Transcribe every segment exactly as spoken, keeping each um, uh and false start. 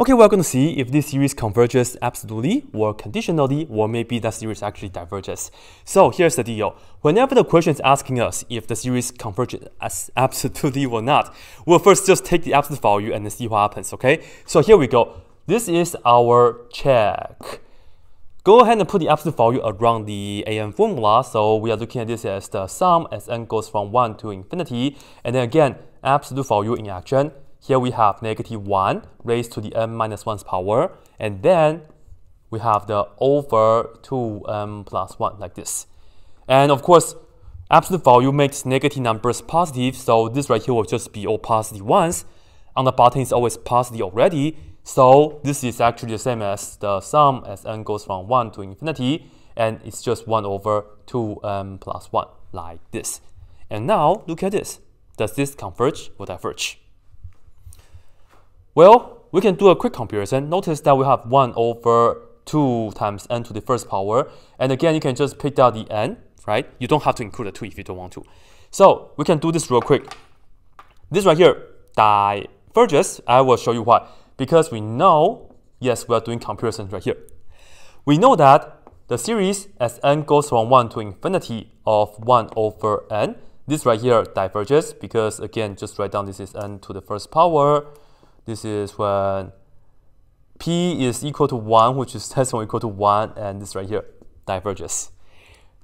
Okay, we're going to see if this series converges absolutely or conditionally, or maybe that series actually diverges. So here's the deal. Whenever the question is asking us if the series converges as absolutely or not, we'll first just take the absolute value and then see what happens, okay? So here we go. This is our check. Go ahead and put the absolute value around the A N formula. So we are looking at this as the sum as n goes from one to infinity. And then again, absolute value in action. Here we have negative one raised to the n minus one's power, and then we have the over two n plus one like this. And of course, absolute value makes negative numbers positive, so this right here will just be all positive ones. On the bottom is always positive already, so this is actually the same as the sum as n goes from one to infinity, and it's just one over two n plus one like this. And now look at this. Does this converge or diverge? Well, we can do a quick comparison. Notice that we have one over two times n to the first power. And again, you can just pick out the n, right? You don't have to include the two if you don't want to. So we can do this real quick. This right here diverges. I will show you why. Because we know, yes, we are doing comparison right here. We know that the series as n goes from one to infinity of one over n, this right here diverges because, again, just write down this is n to the first power. This is when p is equal to one, which is less than or equal to one, and this right here diverges.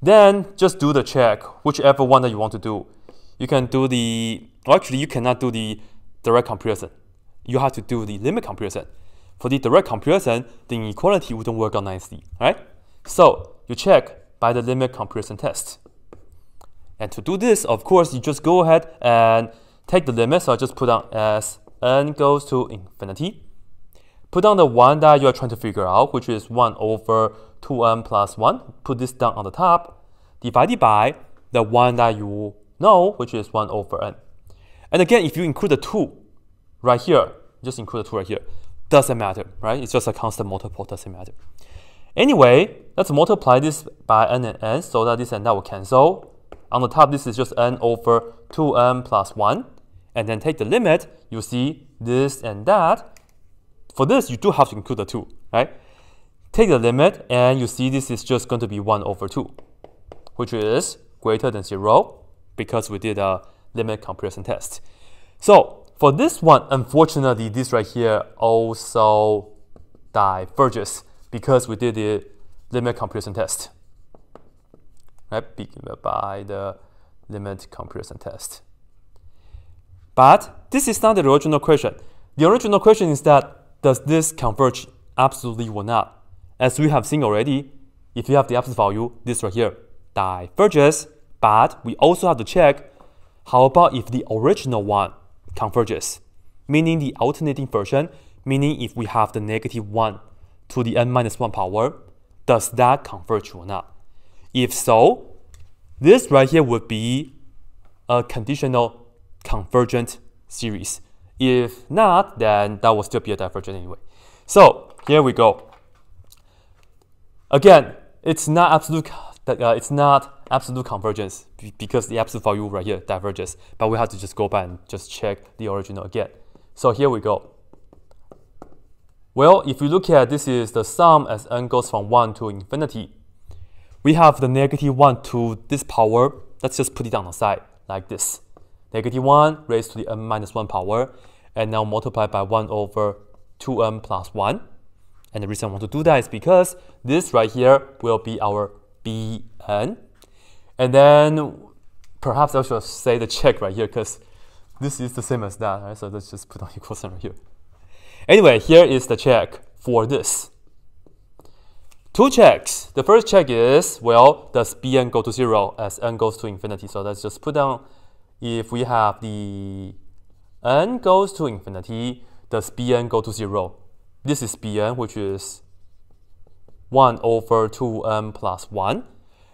Then just do the check, whichever one that you want to do. You can do the, well, actually you cannot do the direct comparison. You have to do the limit comparison. For the direct comparison, the inequality wouldn't work out nicely, right? So you check by the limit comparison test. And to do this, of course, you just go ahead and take the limit. So I just put down as n goes to infinity. Put down the one that you are trying to figure out, which is one over two n plus one. Put this down on the top, divided by the one that you know, which is one over n. And again, if you include the two right here, just include the two right here, doesn't matter, right? It's just a constant multiple, doesn't matter. Anyway, let's multiply this by n and n so that this and that will cancel. On the top, this is just n over two n plus one. And then take the limit, you see this and that. For this, you do have to include the two, right? Take the limit, and you see this is just going to be one over two, which is greater than zero, because we did a limit comparison test. So for this one, unfortunately, this right here also diverges, because we did the limit comparison test, right? By the limit comparison test. But this is not the original question. The original question is that, does this converge absolutely or not? As we have seen already, if you have the absolute value, this right here diverges, but we also have to check, how about if the original one converges? Meaning the alternating version, meaning if we have the negative one to the n minus one power, does that converge or not? If so, this right here would be a conditional convergent series. If not, then that will still be a divergent anyway. So here we go. Again, it's not absolute. Uh, it's not absolute convergence because the absolute value right here diverges. But we have to just go back and just check the original again. So here we go. Well, if you look at this, is the sum as n goes from one to infinity. We have the negative one to this power. Let's just put it on the side like this. Negative one raised to the n minus one power, and now multiply by one over two n plus one. And the reason I want to do that is because this right here will be our b n. And then perhaps I should say the check right here, because this is the same as that, right? So let's just put on equal sign right here. Anyway, here is the check for this. Two checks. The first check is, well, does b n go to zero as n goes to infinity? So let's just put down, if we have the n goes to infinity, does b n go to zero? This is b n, which is one over two n plus one.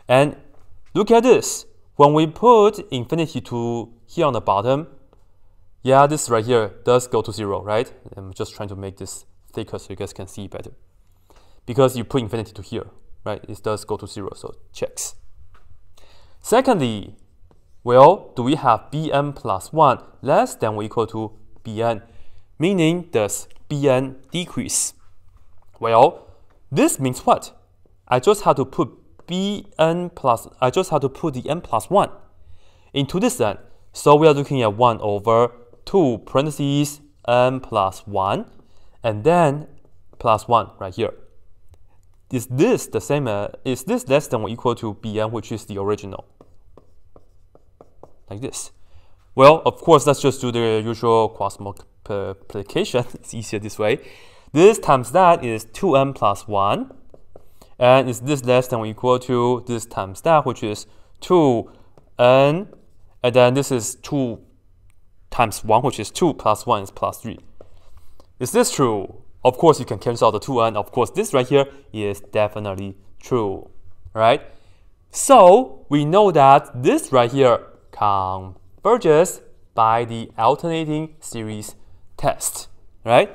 And look at this. When we put infinity to here on the bottom, yeah, this right here does go to zero, right? I'm just trying to make this thicker so you guys can see better. Because you put infinity to here, right? It does go to zero, so it checks. Secondly, well, do we have b n plus one less than or equal to b n? Meaning, does be an decrease. Well, this means what? I just had to put Bn plus, I just had to put the n plus one into this n. So we are looking at one over two parentheses n plus one, and then plus one right here. Is this the same? Uh, is this less than or equal to Bn, which is the original? Like this. Well, of course, let's just do the usual cross multiplication. It's easier this way. This times that is two n plus one. And is this less than or equal to this times that, which is two n. And then this is two times one, which is two plus one is plus three. Is this true? Of course, you can cancel out the two n. Of course, this right here is definitely true. Right? So we know that this right here converges by the alternating series test. Right?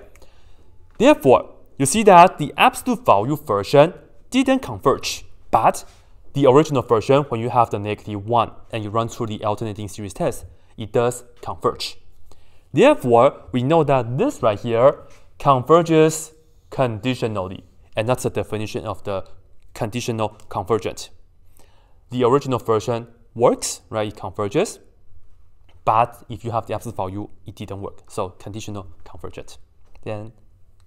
Therefore, you see that the absolute value version didn't converge, but the original version, when you have the negative one and you run through the alternating series test, it does converge. Therefore, we know that this right here converges conditionally, and that's the definition of the conditional convergent. The original version works, right? It converges, but if you have the absolute value, it didn't work. So conditional convergent. Then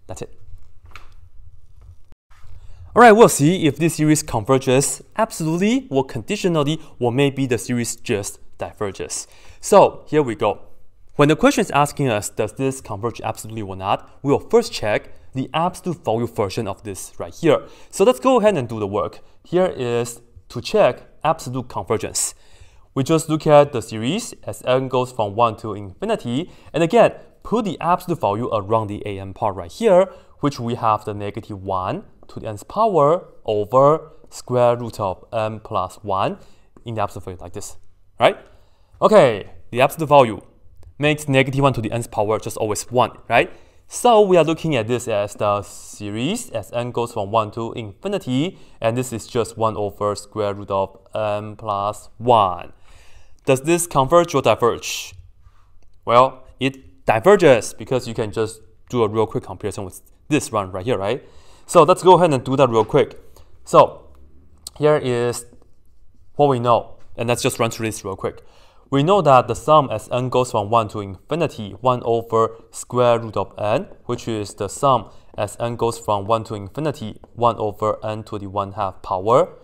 that's it. All right, we'll see if this series converges absolutely or conditionally, or maybe the series just diverges. So here we go. When the question is asking us, does this converge absolutely or not, we'll first check the absolute value version of this right here. So let's go ahead and do the work. Here is to check absolute convergence. We just look at the series as n goes from one to infinity, and again, put the absolute value around the an part right here, which we have the negative one to the nth power over square root of n plus one in the absolute value like this, right? Okay, the absolute value makes negative one to the nth power just always one, right? So we are looking at this as the series as n goes from one to infinity, and this is just one over square root of n plus one. Does this converge or diverge? Well, it diverges, because you can just do a real quick comparison with this one right here, right? So let's go ahead and do that real quick. So here is what we know, and let's just run through this real quick. We know that the sum as n goes from one to infinity, one over square root of n, which is the sum as n goes from one to infinity, one over n to the one half power.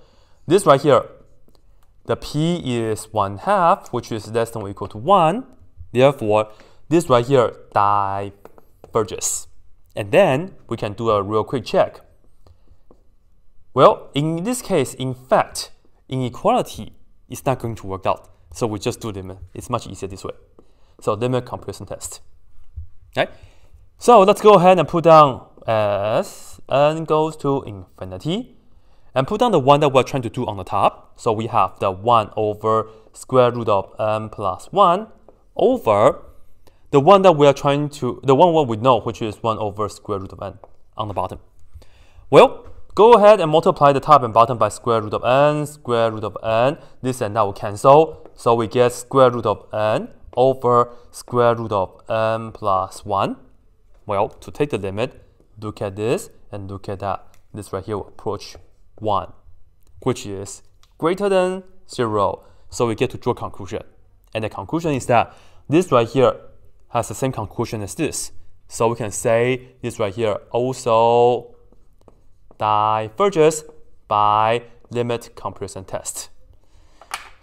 This right here, the p is one half, which is less than or equal to one. Therefore, this right here diverges. And then we can do a real quick check. Well, in this case, in fact, inequality is not going to work out. So we just do limit. It's much easier this way. So limit comparison test. Okay. So let's go ahead and put down as n goes to infinity, and put down the one that we're trying to do on the top. So we have the one over square root of n plus one over the one that we are trying to, the one what we know, which is one over square root of n on the bottom. Well, go ahead and multiply the top and bottom by square root of n, square root of n. This and that will cancel. So we get square root of n over square root of n plus one. Well, to take the limit, look at this and look at that. This right here will approach one, which is greater than zero. So we get to draw a conclusion. And the conclusion is that this right here has the same conclusion as this. So we can say this right here also diverges by limit comparison test.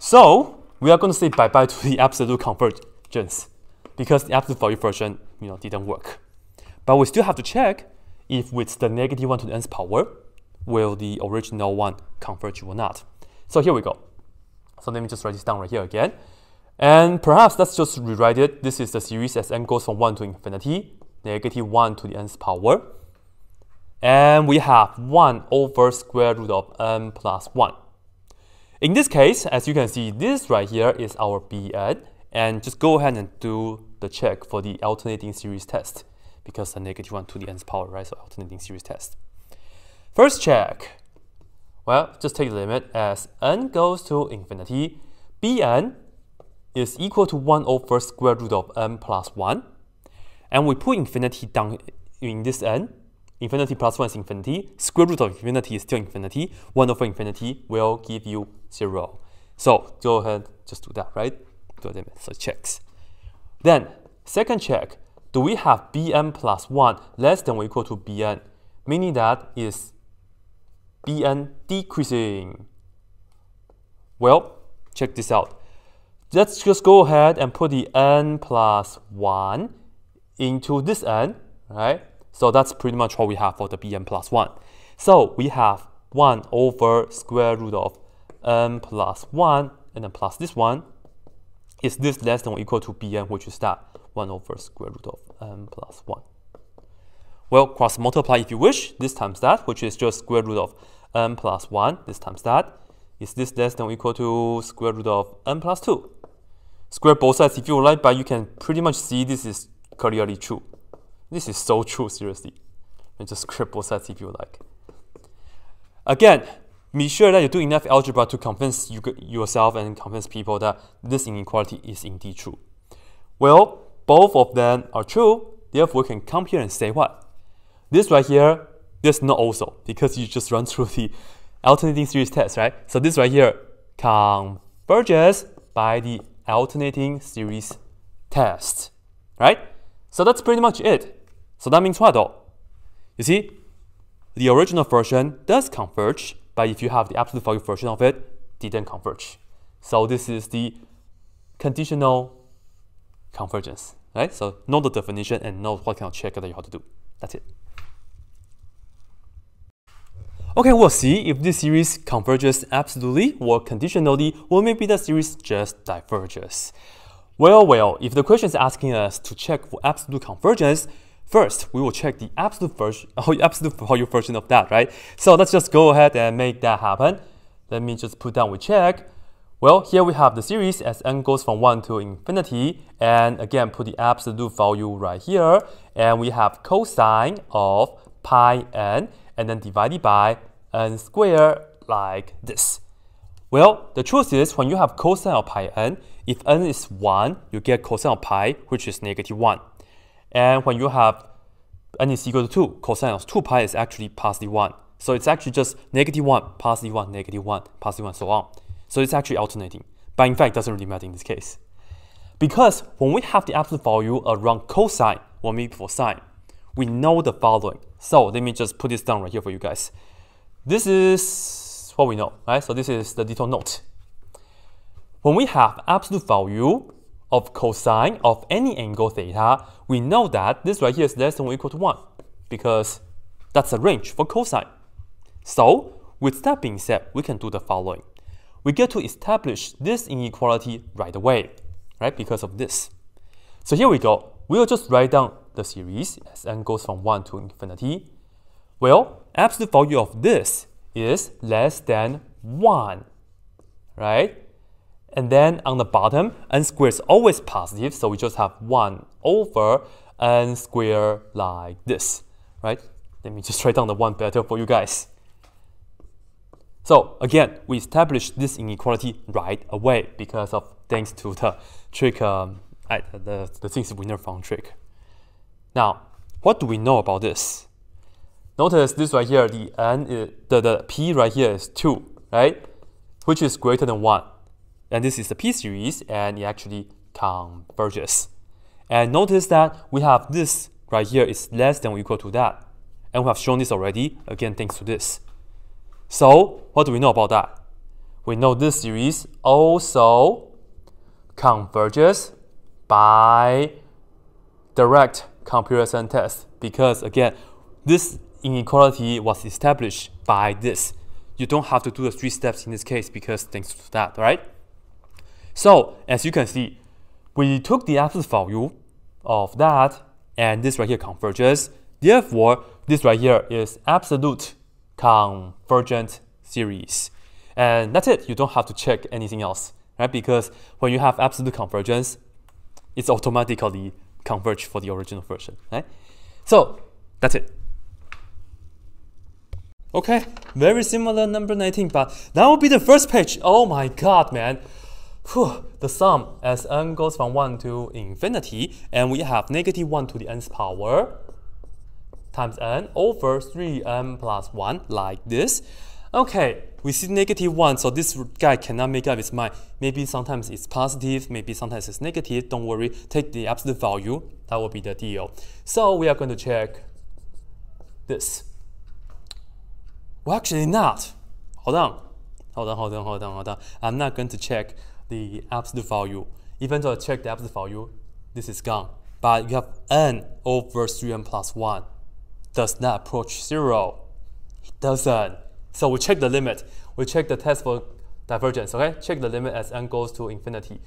So we are going to say bye-bye to the absolute convergence, because the absolute value version, you know, didn't work. But we still have to check if with the negative one to the nth power, will the original one converge or not. So here we go. So let me just write this down right here again. And perhaps let's just rewrite it. This is the series as n goes from one to infinity, negative one to the nth power. And we have one over square root of n plus one. In this case, as you can see, this right here is our Bn. And just go ahead and do the check for the alternating series test, because the negative one to the nth power, right? So alternating series test. First check. Well, just take the limit as n goes to infinity, Bn is equal to one over square root of n plus one. And we put infinity down in this n, infinity plus one is infinity, square root of infinity is still infinity, one over infinity will give you zero. So go ahead, just do that, right? So it checks. Then, second check, do we have bn plus one less than or equal to bn? Meaning that is bn decreasing. Well, check this out. Let's just go ahead and put the n plus one into this n, right? So that's pretty much what we have for the bn plus one. So we have one over square root of n plus one, and then plus this one. Is this less than or equal to bn, which is that one over square root of n plus one? Well, cross multiply if you wish, this times that, which is just square root of n plus one, this times that. Is this less than or equal to square root of n plus two? Square both sides if you like, but you can pretty much see this is clearly true. This is so true, seriously. And just square both sides if you like. Again, be sure that you do enough algebra to convince you, yourself and convince people that this inequality is indeed true. Well, both of them are true, therefore we can come here and say what? This right here, this not also, because you just run through the alternating series test, right? So this right here converges by the alternating series test, right? So that's pretty much it. So that means what though? You see, the original version does converge, but if you have the absolute value version of it, didn't converge. So this is the conditional convergence, right? So know the definition and know what kind of check that you have to do. That's it. Okay, we'll see if this series converges absolutely or conditionally, or maybe the series just diverges. Well, well, if the question is asking us to check for absolute convergence, first, we will check the absolute version, absolute value version of that, right? So let's just go ahead and make that happen. Let me just put down we check. Well, here we have the series as n goes from one to infinity. And again, put the absolute value right here. And we have cosine of pi n, and then divided by n squared like this. Well, the truth is, when you have cosine of pi n, if n is one, you get cosine of pi, which is negative one. And when you have n is equal to two, cosine of two pi is actually positive one. So it's actually just negative one, positive one, negative one, positive one, so on. So it's actually alternating. But in fact, it doesn't really matter in this case. Because when we have the absolute value around cosine, or maybe for sine, we know the following. So let me just put this down right here for you guys. This is what we know, right? So this is the detailed note. When we have absolute value of cosine of any angle theta, we know that this right here is less than or equal to one, because that's a range for cosine. So with that being said, we can do the following. We get to establish this inequality right away, right, because of this. So here we go. We'll just write down the series as n goes from one to infinity. Well, absolute value of this is less than one, right? And then on the bottom, n squared is always positive, so we just have one over n squared like this, right? Let me just write down the one better for you guys. So again, we established this inequality right away because of thanks to the trick, um, I, the, the things we never found trick. Now, what do we know about this? Notice this right here, the n, is, the, the p right here is two, right? Which is greater than one. And this is the P series, and it actually converges. And notice that we have this right here is less than or equal to that. And we have shown this already, again, thanks to this. So what do we know about that? We know this series also converges by direct comparison test, because again, this inequality was established by this. You don't have to do the three steps in this case, because thanks to that, right? So, as you can see, we took the absolute value of that, and this right here converges. Therefore, this right here is absolute convergent series. And that's it. You don't have to check anything else, right? Because when you have absolute convergence, it's automatically converged for the original version, right? So, that's it. Okay, very similar number nineteen, but that will be the first page. Oh my god, man. Whew, the sum as n goes from one to infinity, and we have negative one to the nth power times n over three m plus one, like this. Okay, we see negative one, so this guy cannot make up his mind. Maybe sometimes it's positive, maybe sometimes it's negative. Don't worry, take the absolute value. That will be the deal. So we are going to check this. Well, actually not. Hold on. Hold on, hold on, hold on, hold on. I'm not going to check the absolute value. Even though I check the absolute value, this is gone. But you have n over three m plus one. Does not approach zero. It doesn't. So we check the limit. We check the test for divergence, okay? Check the limit as n goes to infinity.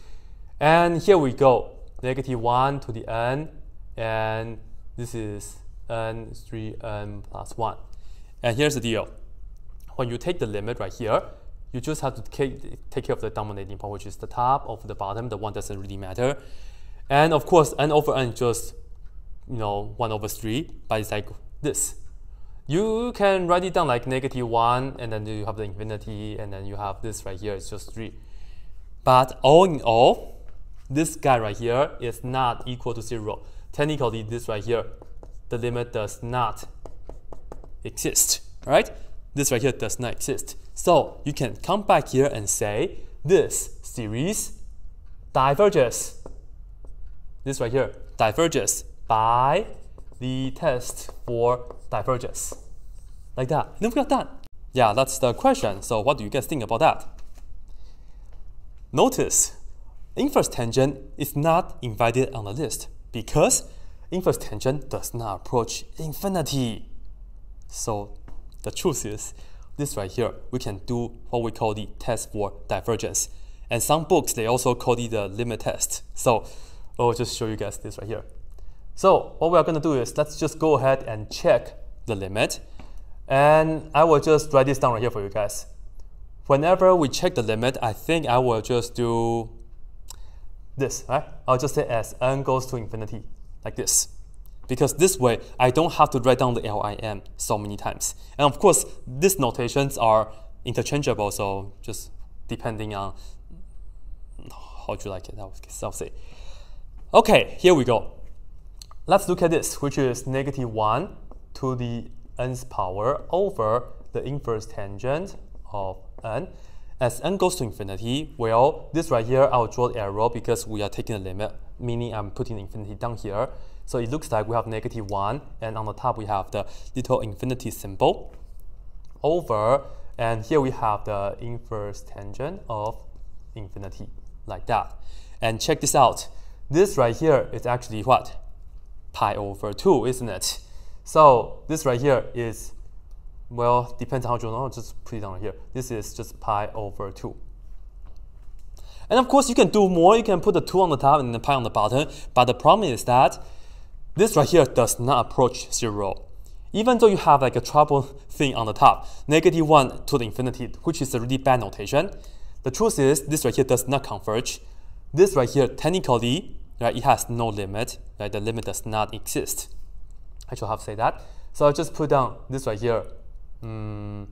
And here we go. Negative one to the n. And this is n, three m plus one. And here's the deal. When you take the limit right here, you just have to take care of the dominating part, which is the top over the bottom. The one doesn't really matter. And of course, n over n just, you know, one over three. But it's like this. You can write it down like negative one, and then you have the infinity, and then you have this right here, it's just three. But all in all, this guy right here is not equal to zero. Technically, this right here, the limit does not exist, right? This right here does not exist. So you can come back here and say, this series diverges. This right here diverges by the test for divergence. Like that. And then we got done. Yeah, that's the question. So what do you guys think about that? Notice, inverse tangent is not invited on the list because inverse tangent does not approach infinity. So the truth is, this right here, we can do what we call the test for divergence. And some books, they also call it the limit test. So I'll just show you guys this right here. So what we are going to do is, let's just go ahead and check the limit. And I will just write this down right here for you guys. Whenever we check the limit, I think I will just do this, right? I'll just say as n goes to infinity, like this. Because this way, I don't have to write down the L I M so many times. And of course, these notations are interchangeable, so just depending on how you like it, I'll say. Okay, here we go. Let's look at this, which is negative one to the nth power over the inverse tangent of n. As n goes to infinity, well, this right here, I'll draw the arrow because we are taking a limit, meaning I'm putting infinity down here. So it looks like we have negative one, and on the top we have the little infinity symbol over, and here we have the inverse tangent of infinity, like that. And check this out. This right here is actually what? Pi over two, isn't it? So this right here is, well, depends on how you know, just put it down here. This is just pi over two. And of course, you can do more. You can put the two on the top and the pi on the bottom. But the problem is that this right here does not approach zero. Even though you have like a trouble thing on the top, negative one to the infinity, which is a really bad notation, the truth is this right here does not converge. This right here, technically, right, it has no limit, right? The limit does not exist. I should have said that. So I'll just put down this right here, mm,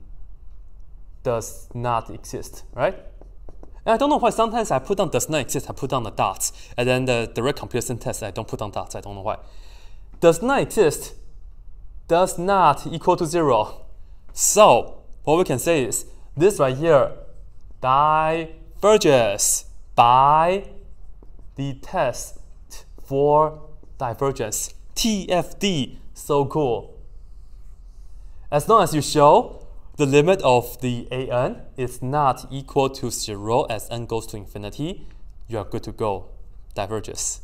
does not exist, right? And I don't know why sometimes I put down does not exist, I put down the dots, and then the direct comparison test, I don't put down dots, I don't know why. Does not exist, does not equal to zero. So what we can say is, this right here diverges by the test for divergence, T F D, so cool. As long as you show the limit of the A N is not equal to zero as n goes to infinity, you are good to go, diverges.